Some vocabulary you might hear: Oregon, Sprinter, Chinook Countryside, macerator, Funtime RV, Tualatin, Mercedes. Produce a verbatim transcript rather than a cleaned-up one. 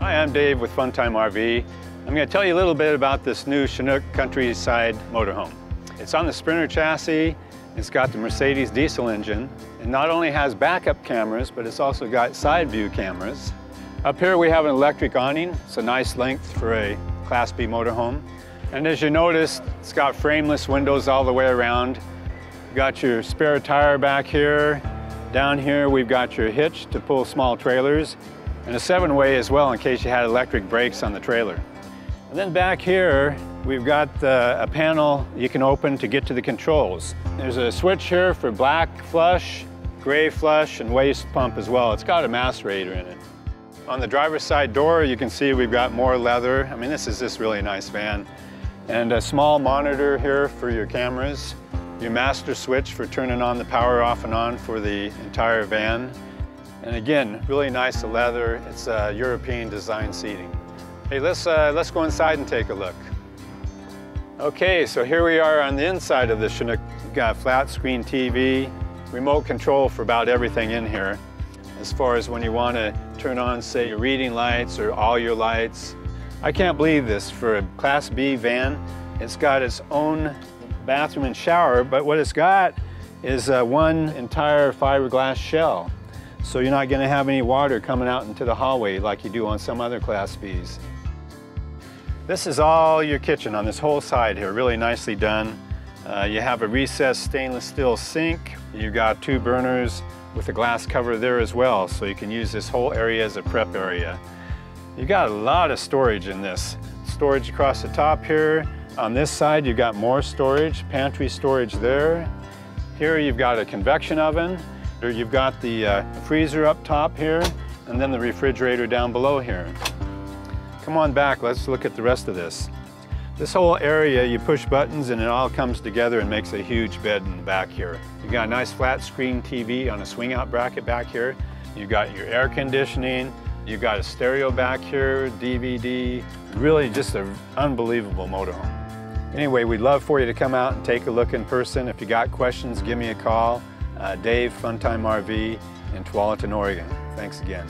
Hi, I'm Dave with Funtime R V. I'm going to tell you a little bit about this new Chinook Countryside motorhome. It's on the Sprinter chassis, it's got the Mercedes diesel engine, and not only has backup cameras, but it's also got side view cameras. Up here we have an electric awning. It's a nice length for a Class B motorhome. And as you notice, it's got frameless windows all the way around. You've got your spare tire back here. Down here we've got your hitch to pull small trailers, and a seven-way as well in case you had electric brakes on the trailer. And then back here, we've got uh, a panel you can open to get to the controls. There's a switch here for black flush, gray flush, and waste pump as well. It's got a macerator in it. On the driver's side door, you can see we've got more leather. I mean, this is this really nice van. And a small monitor here for your cameras, your master switch for turning on the power off and on for the entire van. And again, really nice leather. It's uh, European design seating. Hey, let's, uh, let's go inside and take a look. Okay, so here we are on the inside of the Chinook. We've got flat screen T V, remote control for about everything in here. As far as when you want to turn on, say, your reading lights or all your lights. I can't believe this for a Class B van. It's got its own bathroom and shower, but what it's got is uh, one entire fiberglass shell. So you're not going to have any water coming out into the hallway like you do on some other Class Bs. This is all your kitchen on this whole side here, really nicely done. Uh, you have a recessed stainless steel sink. You've got two burners with a glass cover there as well, so you can use this whole area as a prep area. You've got a lot of storage in this. Storage across the top here. On this side, you've got more storage, pantry storage there. Here you've got a convection oven. You've got the uh, freezer up top here, and then the refrigerator down below here. Come on back, let's look at the rest of this. This whole area, you push buttons and it all comes together and makes a huge bed in the back here. You've got a nice flat screen T V on a swing out bracket back here. You've got your air conditioning. You've got a stereo back here, D V D. Really just an unbelievable motorhome. Anyway, we'd love for you to come out and take a look in person. If you got questions, give me a call. Uh, Dave, Funtime R V in Tualatin, Oregon. Thanks again.